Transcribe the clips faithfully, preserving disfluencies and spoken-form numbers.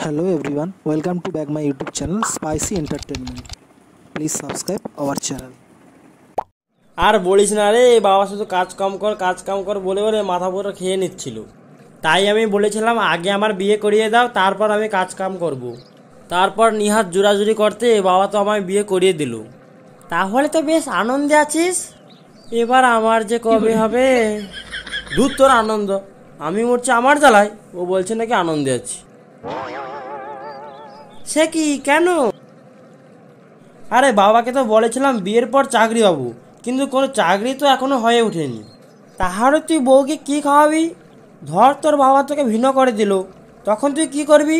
Hello everyone, welcome to back my YouTube channel spicy entertainment. Please subscribe our channel. আর বলিস না রে, বাবা শুধু কাজ কাম কর কাজ কাম কর বলে বলে মাথা পুরো খেয়ে নিচ্ছিল। তাই আমি বলেছিলাম আগে আমার বিয়ে করিয়ে দাও, তারপর আমি কাজ কাম করব। তারপর নিহাত জোরাজুরি করতে বাবা তো আমায় বিয়ে করিয়ে দিল। তাহলে তো বেশ আনন্দে আছিস, এবার আমার যে কবে হবে। দূর তোর আনন্দ, আমি মরছি আমার জ্বালায়। ও বলছে নাকি আনন্দে আছি। সে কি, কেন? আরে বাবাকে তো বলেছিলাম বিয়ের পর চাকরি পাবো, কিন্তু কোনো চাকরি তো এখনো হয়ে ওঠেনি। তাহলে তুই বউকে কি খাওয়াবি? ধর তোর বাবা তোকে ভিন্ন করে দিল, তখন তুই কি করবি?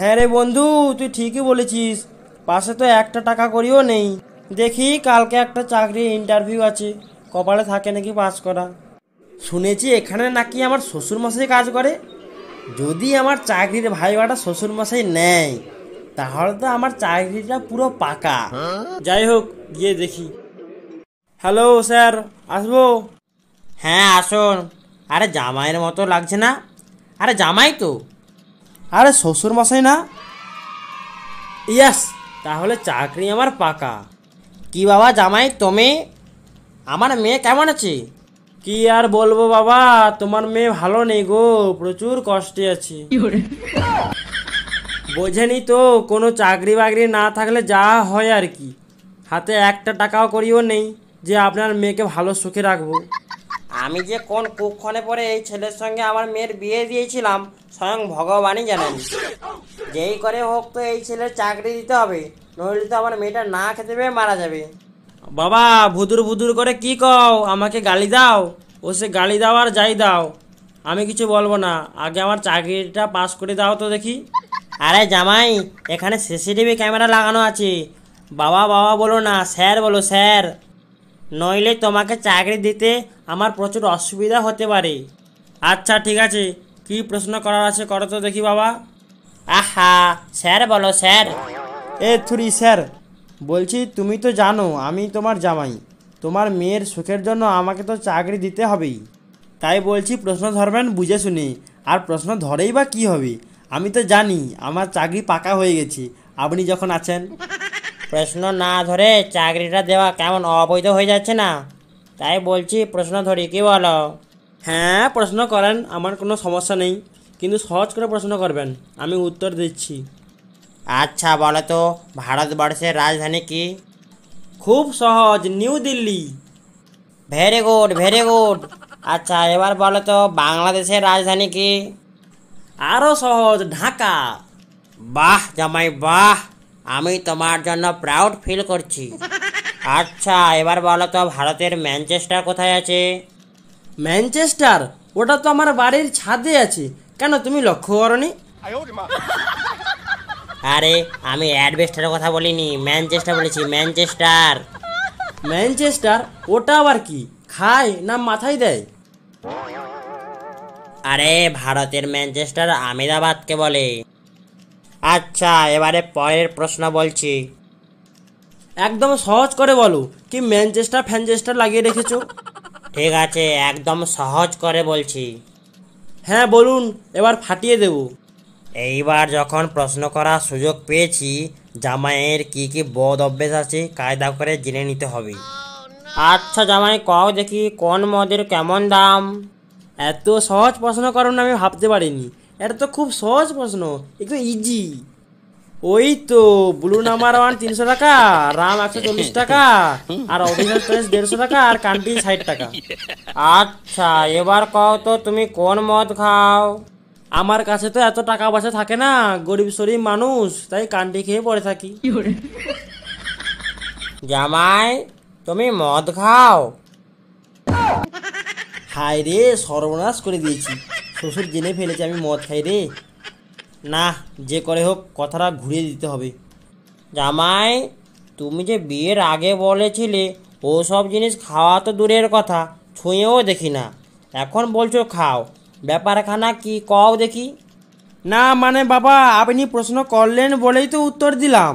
হ্যাঁ রে বন্ধু, তুই ঠিকই বলেছিস, পাশে তো একটা টাকা করিও নেই। দেখি কালকে একটা চাকরি ইন্টারভিউ আছে, কপালে থাকে নাকি পাস করা। শুনেছি এখানে নাকি আমার শ্বশুরমশাই কাজ করে। যদি আমার চাকরির ভাইবাটা শ্বশুরমশাই নেয় তাহলে তো আমার চাকরিটা পুরো পাকা। যাই হোক, গিয়ে দেখি। হ্যালো স্যার, আসবো? হ্যাঁ আসুন। আরে জামাইয়ের মতো লাগছে না? আরে জামাই তো। আরে শ্বশুরমশাই না? ইয়াস, তাহলে চাকরি আমার পাকা। কি বাবা জামাই, তুমি আমার মেয়ে কেমন আছে? কি আর বলবো বাবা, তোমার মেয়ে ভালো নেই গো, প্রচুর কষ্টে আছে। বোঝেনি তো, কোনো চাকরি বাকরি না থাকলে যা হয় আর কি। হাতে একটা টাকাও করিও নেই যে আপনার মেয়েকে ভালো সুখে রাখবো। আমি যে কোন কুক্ষণে পরে এই ছেলের সঙ্গে আমার মেয়ের বিয়ে দিয়েছিলাম স্বয়ং ভগবানই জানেন। যেই করে হোক তো এই ছেলের চাকরি দিতে হবে, নইলে তো আমার মেয়েটা না খেতে পেয়ে মারা যাবে। বাবা ভুদুর ভুদুর করে কি কও, আমাকে গালি দাও। ও সে গালি দাও আর যাই দাও, আমি কিছু বলবো না। আগে আমার চাকরিটা পাস করে দাও তো দেখি। আরে জামাই, এখানে সিসিটিভি ক্যামেরা লাগানো আছে। বাবা বাবা বলো না, স্যার বলো স্যার, নইলে তোমাকে চাকরি দিতে আমার প্রচুর অসুবিধা হতে পারে। আচ্ছা ঠিক আছে, কি প্রশ্ন করার আছে করো তো দেখি বাবা। আহা, স্যার বলো স্যার। এ থুরি স্যার, বলছি তুমি তো জানো আমি তোমার জামাই, তোমার মেয়ের সুখের জন্য আমাকে তো চাকরি দিতে হবেই। তাই বলছি প্রশ্ন ধরবেন বুঝে শুনে। আর প্রশ্ন ধরেই বা কী হবে, আমি তো জানি আমার চাকরি পাকা হয়ে গেছে আপনি যখন আছেন। প্রশ্ন না ধরে চাকরিটা দেওয়া কেমন অবৈধ হয়ে যাচ্ছে না? তাই বলছি প্রশ্ন ধরি, কি বলো? হ্যাঁ প্রশ্ন করেন, আমার কোনো সমস্যা নেই, কিন্তু সহজ করে প্রশ্ন করবেন, আমি উত্তর দিচ্ছি। আচ্ছা বলো তো, ভারতবর্ষের রাজধানী কি? খুব সহজ, new Delhi. Very good very good. আচ্ছা এবার বলো তো, বাংলাদেশের রাজধানী কি? আরও সহজ, ঢাকা। বাহ জামাই বাহ, আমি তোমার জন্য প্রাউড ফিল করছি। আচ্ছা এবার বলো তো, ভারতের ম্যানচেস্টার কোথায় আছে? ম্যানচেস্টার? ওটা তো আমার বাড়ির ছাদে আছে, কেন তুমি লক্ষ্য করনি? আরে আমি অ্যাডভেস্টারের কথা বলিনি, ম্যানচেস্টার বলেছি। ম্যানচেস্টার ম্যানচেস্টার ওটা আবার কি, খায় না মাথায় দেয়? আরে ভারতের ম্যানচেস্টার আমেদাবাদকে বলে। আচ্ছা এবারে পরের প্রশ্ন বলছি, একদম সহজ করে বলো, কি ম্যানচেস্টার ফ্যানচেস্টার লাগিয়ে রেখেছো? ঠিক আছে, একদম সহজ করে বলছি। হ্যাঁ বলুন, এবার ফাটিয়ে দেব। এইবার যখন প্রশ্ন করার সুযোগ পেয়েছি, জামাইয়ের কি কি বদ অভ্যেস আছে কায়দা করে জেনে নিতে হবে। আচ্ছা জামাই কও দেখি, কোন মদের কেমন দাম? এত সহজ প্রশ্ন করো না, আমি ভাবতে পারিনি। এটা তো খুব সহজ প্রশ্ন, একটু ইজি। ওই তো ব্লু নাম্বার ওয়ান তিনশো টাকা, রাম একশো চল্লিশ টাকা, আর অফিসার চয়েস দেড়শো টাকা, আর কান্ট্রি ষাট টাকা। আচ্ছা এবার কও তো, তুমি কোন মদ খাও? আমার কাছে তো এত টাকা পয়সা থাকে না, গরিব শরীর মানুষ, তাই কান্ট্রি খেয়ে পড়ে থাকি। জামাই তুমি মদ খাও? খাই রে, সর্বনাশ করে দিয়েছি, শ্বশুর জেনে ফেলেছে আমি মদ খাই রে। না, যে করে হোক কথাটা ঘুরিয়ে দিতে হবে। জামাই তুমি যে বিয়ের আগে বলেছিলে ও সব জিনিস খাওয়া তো দূরের কথা, ছুঁয়েও দেখি না, এখন বলছো খাও, ব্যাপারখানা কি কও দেখি। না মানে বাবা, আপনি প্রশ্ন করলেন বলেই তো উত্তর দিলাম,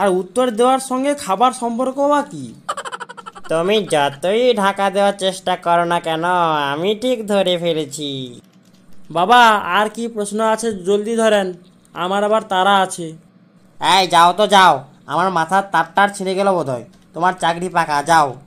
আর উত্তর দেওয়ার সঙ্গে খাবার সম্পর্ক বা কি? তুমি যতই ঢাকা দেওয়ার চেষ্টা করো না কেন, আমি ঠিক ধরে ফেলেছি। বাবা আর কি প্রশ্ন আছে জলদি ধরেন, आमार आबार तारा आछे। ऐ जाओ तो जाओ, आमार माथार तार-तार छिड़े गेलो बोधहय, तुम्हार चाकरी पाका, जाओ।